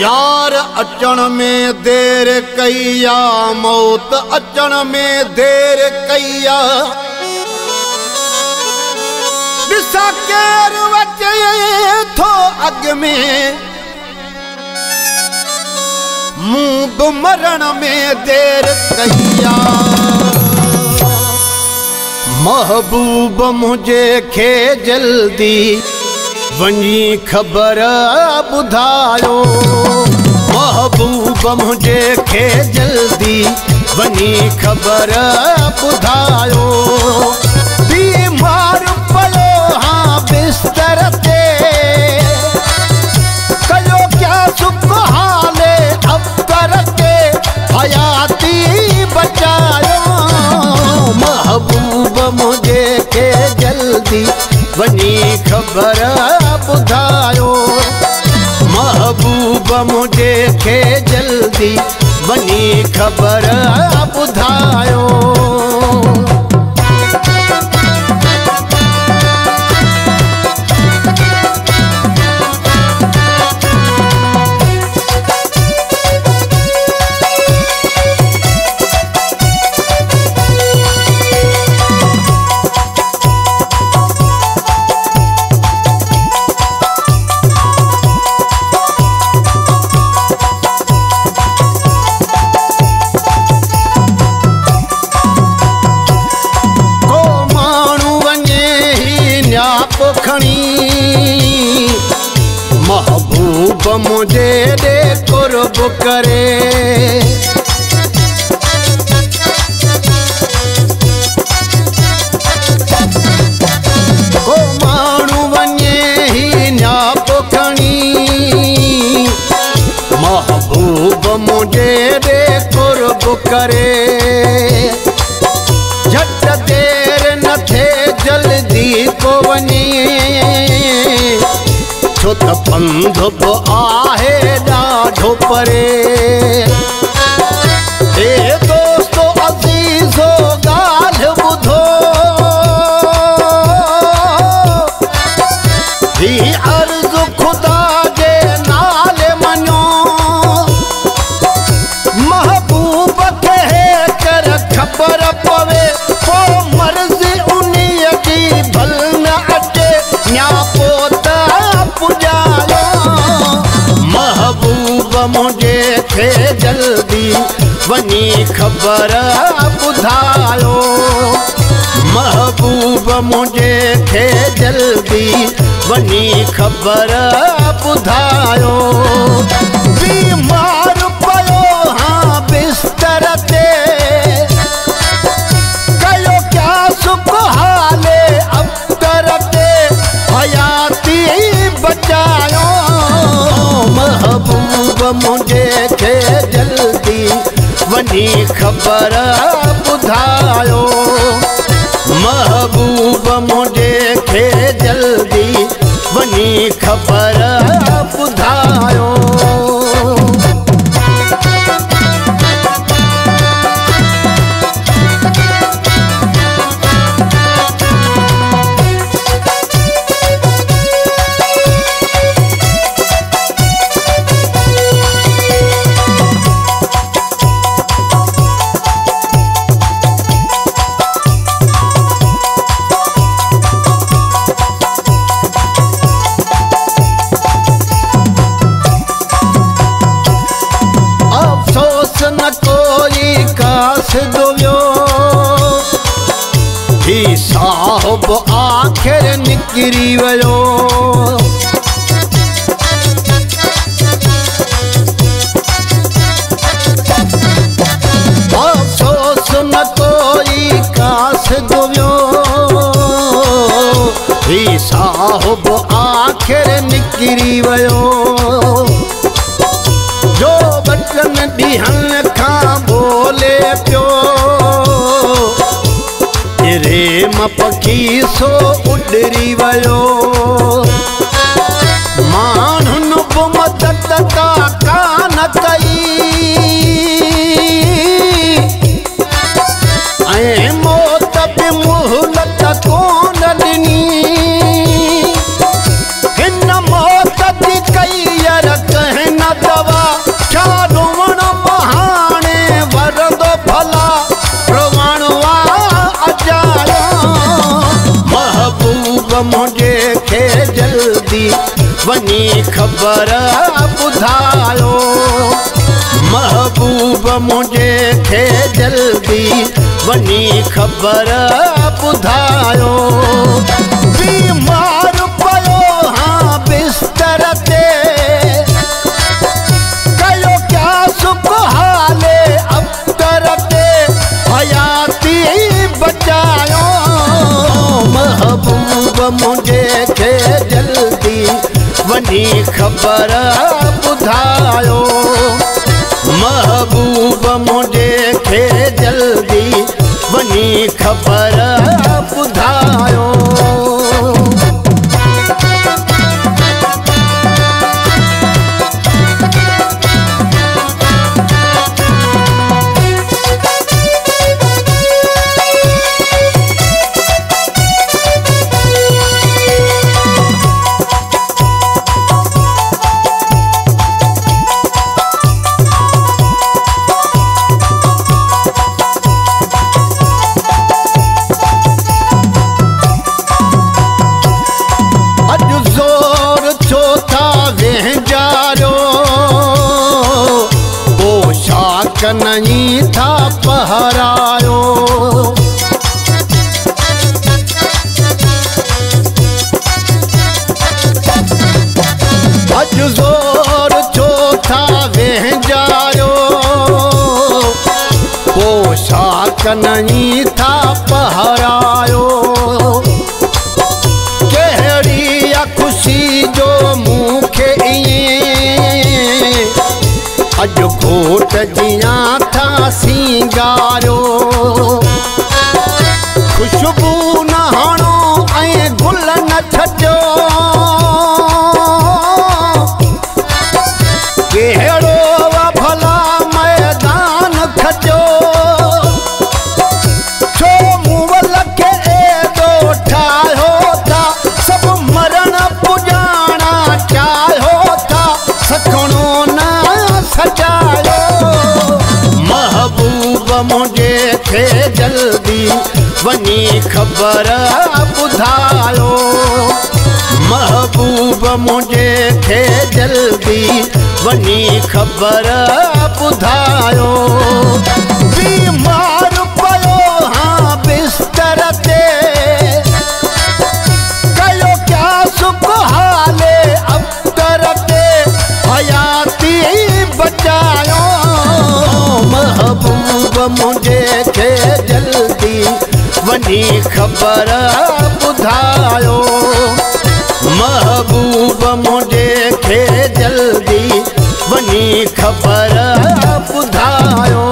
यार अचण में देर कईया, मौत अचण में देर कईया, ॾिसा केरु अचे थो अग में, मूं बि मरण में देर कईया। महबूब मुझे खे जल्दी वञी खबर बुधायो, महबूब मुझे खे जल्दी वञी खबर बुधायो। बीमार पयो हाँ बिस्तर ते, कयो क्या सुख हाले अब्बर ते, हयाती बचायो। महबूब मुझे खे जल्दी वञी खबर बुधायो, महबूब मुझे खे जल्दी वञी खबर बुधायो। महबूब मुझे दे कुर्ब करे, ओ मानू वने ही नाप खणी, महबूब मुझे दे कुर्ब करे। झट देर न थे जल्दी को वने, छो त पंध बि आहे ॾाढो परे। हे दोस्तो अज़ीज़ो ॻाल्हि ॿुधो, ही अर्ज़ु ख़ुदा जे नाले मञो। महबूब खे कर ख़बर पवे, पो मर्ज़ी उन्हीअ जी भल न अचे, न्यापो मुझे खे जल्दी वञी खबर बुधायो। महबूब मुझे खे जल्दी वञी खबर बुधायो। बीमार पयो हाँ बिस्तर ते, कयो क्या सुख हाले अब्तर ते, हयाती बचायो। महबूब मुझे खे जल्दी वञी खबर बुधायो, महबूब मुझे खे जल्दी वञी खबर बुधायो। ही साहब आखिर निकिरी वियो, अफसोस न कोई कास दुवियो। ही साहब आखिर निकिरी वियो, जो बचन ॾींहनि खां बोले पियो, प्रेम पखी सो उॾरी वियो। माण्हुनि बि मदद का कान कई, ऐं मौत बि मुहलत कोन ॾिनी। हिन मौत जी कई यार कंहिं न दवा, मुझे खे जल्दी वनी खबर बुधायो महबूब मुझे खे जल्दी वनी खबर बुधायो बीमार पयो हाँ बिस्तर ते कयो क्या सुख हाले अबतर ते हयाती बचायो महबूब मुझे खे जल्दी वनी खबर बुधायो महबूब मुझे खे जल्दी वनी खबर बुधायो नहीं था पहरायो अज जोर जो था वह जायो पोशाक नहीं था पहरायो कहरी या खुशी जो मुखे अज घोट जिया था सिंगारो खुशबू नहाणो ऐ गुल न छो केड़ो भला मैदान खजो छो मुवल के दो ठायो था सब मरण पुजाना चाहो था सखणो ना महबूब मुझे खे जल्दी वनी खबर बुधायो महबूब मुझे खे जल्दी वनी खबर बुधायो बीमार पयो हाँ बिस्तर ते कयो क्या सुख हाले अबतर ते हयाती बचायो महबूब मुझे खे जल्दी वनी खबर बुधायो महबूब मुझे खे जल्दी वनी खबर बुधायो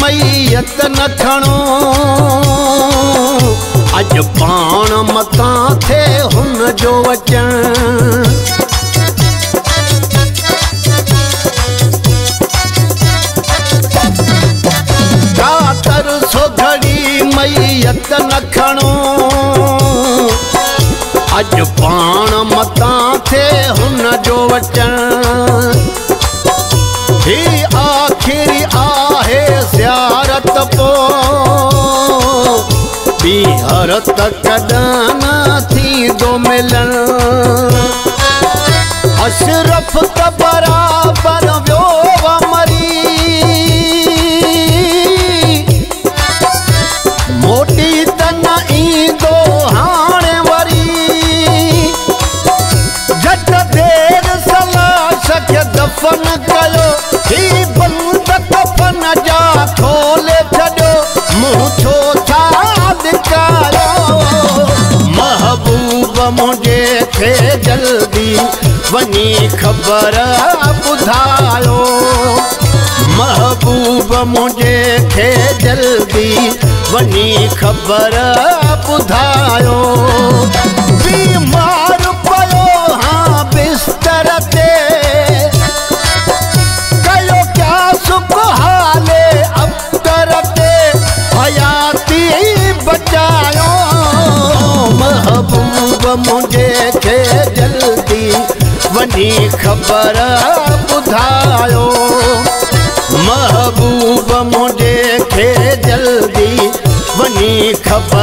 मैयत न खणो अज पाण मता थे हुन जो अचण कातर सो घड़ी मैयत न खणो अज पाण मता थे हुन जो अचण ही आखिरी आहे सियारत पो बिहार तक दाना थी दो मिलन अशरफ त बराबर व्यो मरी मोटी त न ईंदो हाणे वरी झट देर सलाश खे दफन कयो बंद कफन जा खोले छो मुँह छो छा दिखायो महबूब मुझे खे जल्दी वनी खबर बुधायो महबूब मुझे खे जल्दी वनी खबर बुधायो बीमार पयो हाँ बिस्तर ते कयो क्या सुख हाले अब करते हयाती बचायो महबूब मुझे खे जल्दी वनी खबर बुधायो महबूब मुझे खे जल्दी बनी खबर।